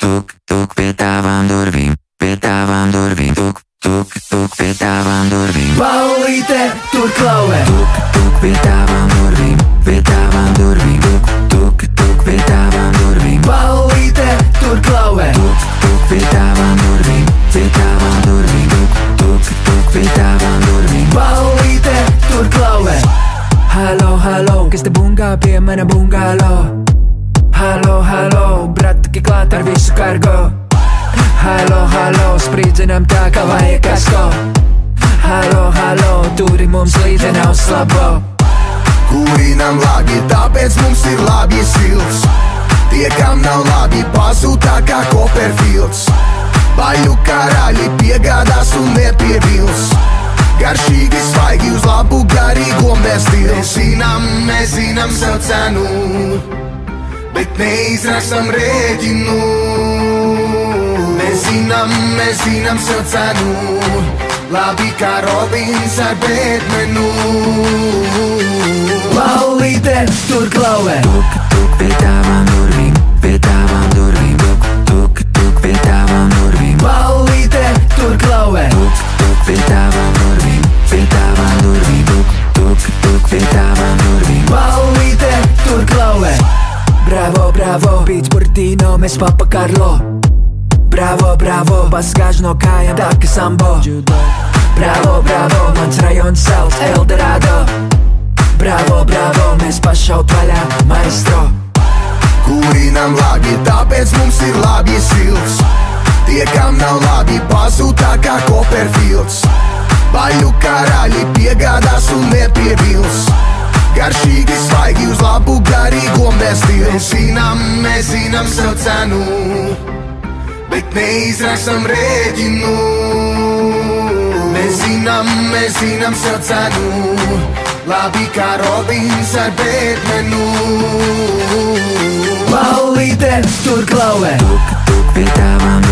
tuk, tuk, pětávám dorvím, tuk, tuk, tuk, pětávám dorvím. Paulíte, turklové. Tuk, tuk, pětávám dorvím, tuk, tuk, pětávám dorvím. Paulíte, turklové. Tuk, tuk, pětávám dorvím, tuk, tuk, pětávám dorvím. Paulíte, turklové. Halo, halo, kes te bunga, pijeme na bungalow. Halo, halo, bratky klátar, víš co kargo. Halo, halo, sprídze nám tá kava je kasko. Halo, halo, tudy mums líde nav slabo. Kuri nám labi, tāpēc mums ir labi silts. Tie, kam nav labi, pazūd tā kā Copperfields. Baļu karaļi piegādās un nepievils. Garšīgi svaigi uz labu garīgo mēs stils. Mēs zinām savu cenu, bet neizrakstam rēķinu. Mēs zinām savu cenu, labi kā Robins ar Batmanu. Laulīte, tur klauvē. Tuk, tuk, pētām durvīm, pētām durvīm. Tuk, tuk, pētām durvīm. Laulīte, tur klauvē. Tuk, tuk, pētām durvīm, pētām durvīm. Tuk, tuk, pētām durvīm. Laulīte, tur klauvē. Bravo, bravo, pīts burtino, mēs papa Karlo. Bravo, bravo, pasgāž no kājām tā, ka sambo. Bravo, bravo, mans rajons sauc Eldorado. Bravo, bravo, mēs pašaut vaļā, maestro. Kurinam labi, tāpēc mums ir labi silts. Tie, kam nav labi, pazūd tā kā Copperfields. Baļu karaļi piegādās un nepievils. Garšīgi svaigi uz labu garīgo mēs stils. Mēs zinām savu cenu, bet neizrakstam rēķinu. Mēs zinām savu cenu, labi kā Robins ar Batmanu. Laulīte, tur klauvē. Tuk, tuk, pie tavām.